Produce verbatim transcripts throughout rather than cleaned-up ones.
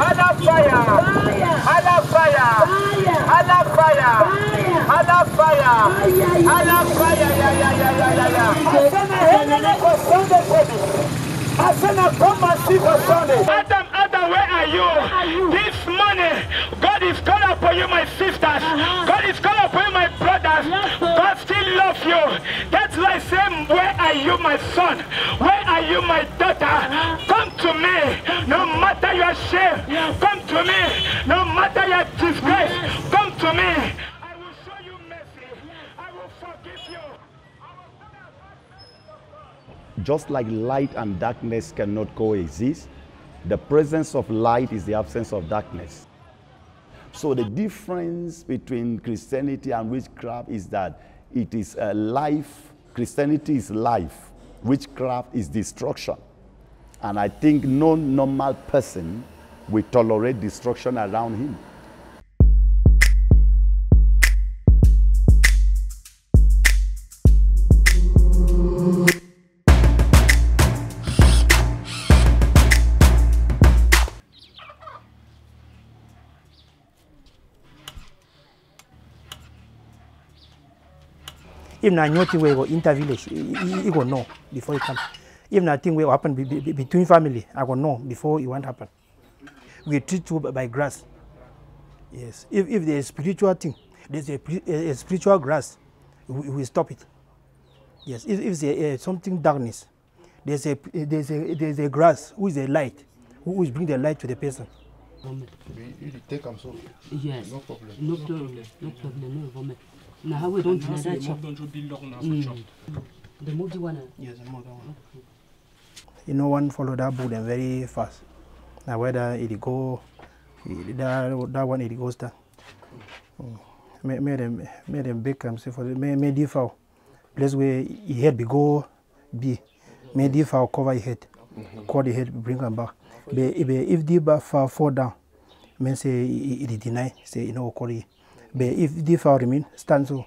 Ala fire, ala fire, ala fire, ala fire, ala fire, ya ya ya ya ya. Asema helele kwa sonde kodi. Asema koma si kwa sonde. Adam, Adam, where are you? This morning, God is calling upon you, my sisters. God is calling upon you, my brothers. God still loves you. That's why I say, where are you, my son? Where are you, my daughter? Come to me. No matter your shame, come to me. No matter your disgrace, come to me. I will show you mercy. I will forgive you. Just like light and darkness cannot coexist, the presence of light is the absence of darkness. So the difference between Christianity and witchcraft is that it is a life. Christianity is life. Witchcraft is destruction. And I think no normal person will tolerate destruction around him. Even I know thing will enter village, you go know before you come. Even I think will happen between family, I go know before it won't happen. We treat you by grass. Yes. If if there is spiritual thing, there's a, a spiritual grass, we, we stop it. Yes. If if there is something darkness, there's a there's a there's a grass who is a light, who is bring the light to the person. You take them so. Yes. No problem. No problem. No problem. No problem. Now we don't do that. The moved one. Yes, the moved one. You know, one followed that bull and very fast. Now whether it go, that that one it goes down. Made them, made them big. I'm saying for the made the foul. Place where he head be go, be made the foul cover his head, cover the head, bring him back. But if the foul fall down, men say it deny. Say you know cover. But if the foul remain, stand so.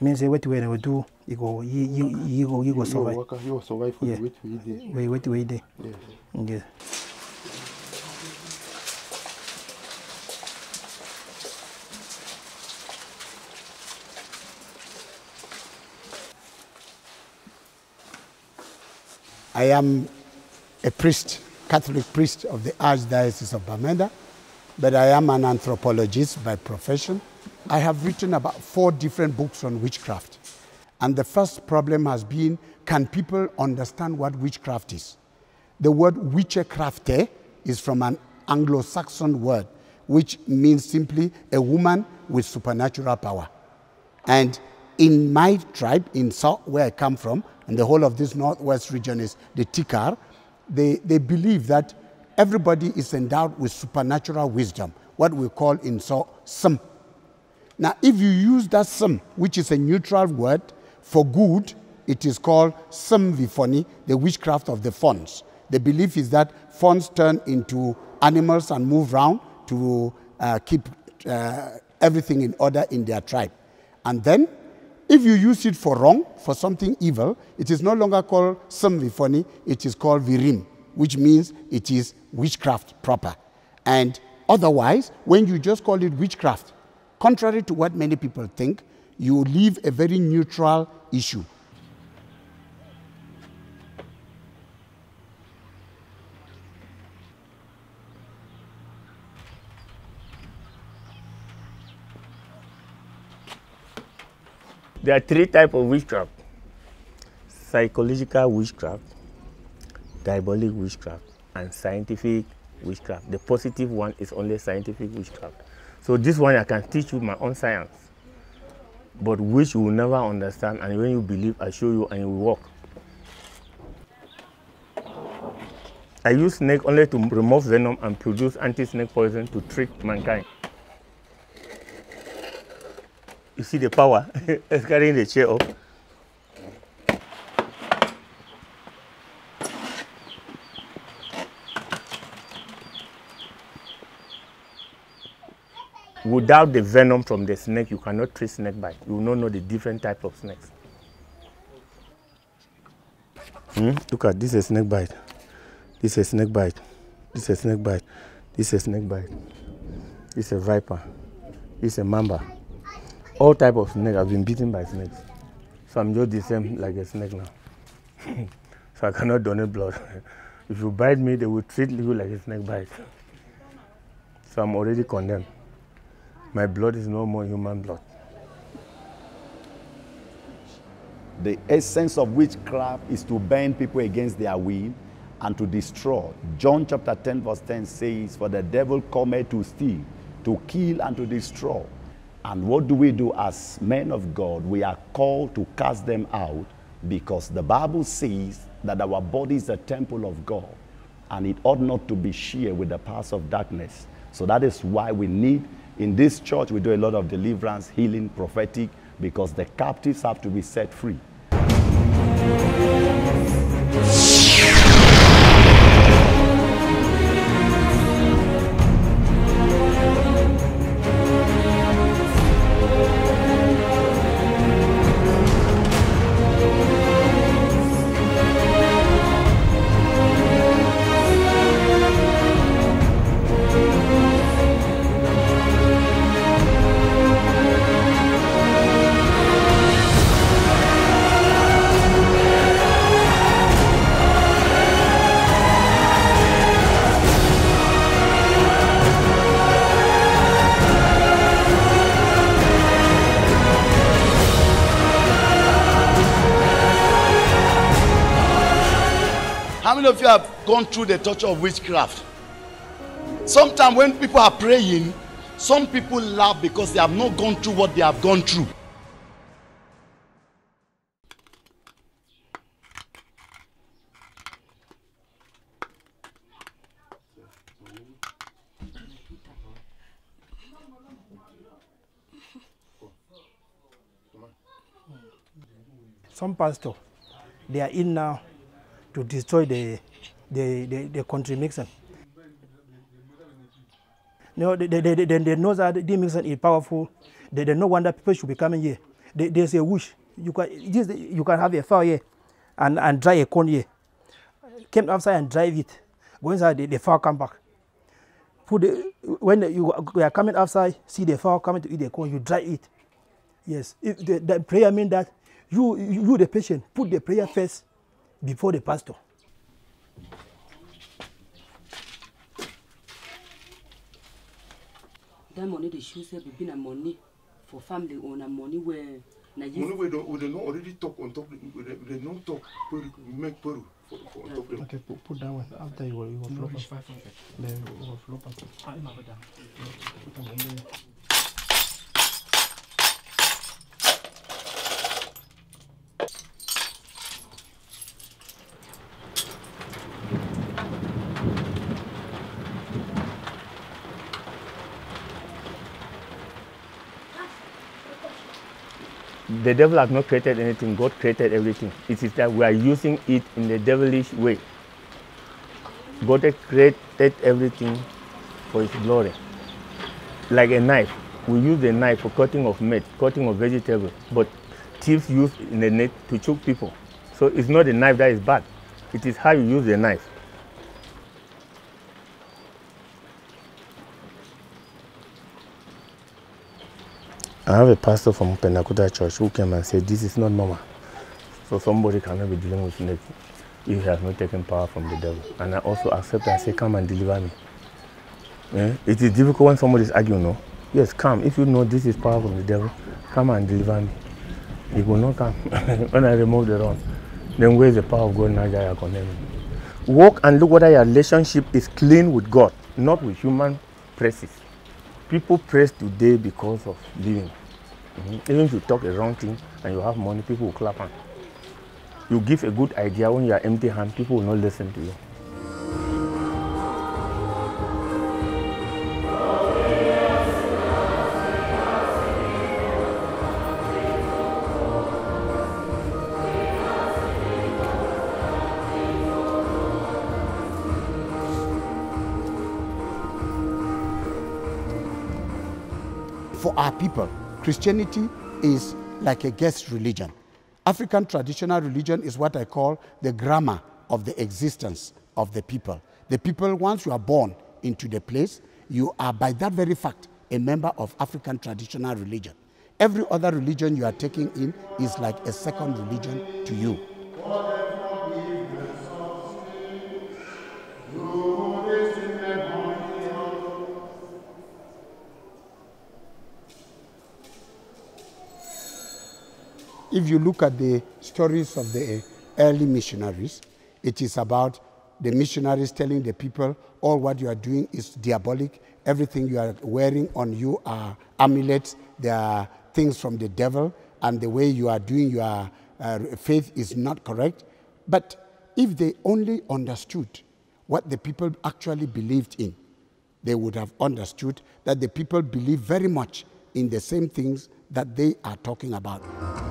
Means what we will do, you go, you you you go, you go survive. You will survive for the wait wait day. Wait wait wait day. Yes. I am a priest, Catholic priest of the Archdiocese of Bamenda, but I am an anthropologist by profession. I have written about four different books on witchcraft. And the first problem has been, can people understand what witchcraft is? The word witchcrafte is from an Anglo-Saxon word, which means simply a woman with supernatural power. And in my tribe, in South, where I come from, and the whole of this northwest region is the Tikar, they, they believe that everybody is endowed with supernatural wisdom, what we call in South, some. Now, if you use that sum, which is a neutral word, for good, it is called sumvifoni, the witchcraft of the fauns. The belief is that fauns turn into animals and move around to uh, keep uh, everything in order in their tribe. And then, if you use it for wrong, for something evil, it is no longer called sumvifoni, it is called virim, which means it is witchcraft proper. And otherwise, when you just call it witchcraft, contrary to what many people think, you leave a very neutral issue. There are three types of witchcraft: psychological witchcraft, diabolic witchcraft, and scientific witchcraft. The positive one is only scientific witchcraft. So this one I can teach you my own science, but which you will never understand, and when you believe, I show you and you will walk. I use snake only to remove venom and produce anti-snake poison to treat mankind. You see the power, it's carrying the chair up. Without the venom from the snake, you cannot treat snake bite. You will not know the different types of snakes. Hmm? Look at this, is a snake bite. This is a snake bite. This is a snake bite. it's a snake bite, it's a viper, it's a mamba. All type of snake. I've been bitten by snakes. So I'm just the same like a snake now. So I cannot donate blood. If you bite me, they will treat you like a snake bite. So I'm already condemned. My blood is no more human blood. The essence of witchcraft is to bind people against their will and to destroy. John chapter ten verse ten says, "For the devil cometh to steal, to kill, and to destroy." And what do we do as men of God? We are called to cast them out, because the Bible says that our body is a temple of God and it ought not to be shared with the powers of darkness. So that is why we need, in this church, we do a lot of deliverance, healing, prophetic, because the captives have to be set free. Many of you have gone through the torture of witchcraft. Sometimes when people are praying, some people laugh because they have not gone through what they have gone through. Some pastors, they are in now to destroy the, the, the, the country mixer. No, they, they, they, they know that the mixer is powerful. They, they no wonder people should be coming here. They, they say, wish, you can, you can have a fire here and, and dry a corn here. Came outside and drive it. Go inside, the, the fire come back. Put the, when you are coming outside, see the fire coming to eat the corn, you dry it. Yes, if the, the prayer means that you, you, the patient, put the prayer first before the pastor. That money they should have been a money for family owner money where Nigeria. Money where they don't already talk on top. They don't talk. Make Peru for on top. Okay, put, put that one after you will flop us. Then you will flop us. I'm not done. The devil has not created anything. God created everything. It is that we are using it in a devilish way. God has created everything for His glory. Like a knife. We use the knife for cutting of meat, cutting of vegetables. But thieves use the net to choke people. So it's not the knife that is bad. It is how you use the knife. I have a pastor from Penakuta Church who came and said, this is not normal. So somebody cannot be dealing with snakes if he has not taken power from the devil. And I also accept and say, come and deliver me. Yeah? It is difficult when somebody is arguing, no? Yes, come. If you know this is power from the devil, come and deliver me. He will not come. When I remove the rod, then where is the power of God now that I condemn him? Walk and look whether your relationship is clean with God, not with human praises. People praise today because of living. Mm-hmm. Even if you talk a wrong thing and you have money, people will clap on. You give a good idea when you are empty hand, people will not listen to you. For our people, Christianity is like a guest religion. African traditional religion is what I call the grammar of the existence of the people. The people, once you are born into the place, you are by that very fact a member of African traditional religion. Every other religion you are taking in is like a second religion to you. If you look at the stories of the early missionaries, it is about the missionaries telling the people, all what you are doing is diabolic, everything you are wearing on you are amulets, they are things from the devil, and the way you are doing your uh, faith is not correct. But if they only understood what the people actually believed in, they would have understood that the people believe very much in the same things that they are talking about.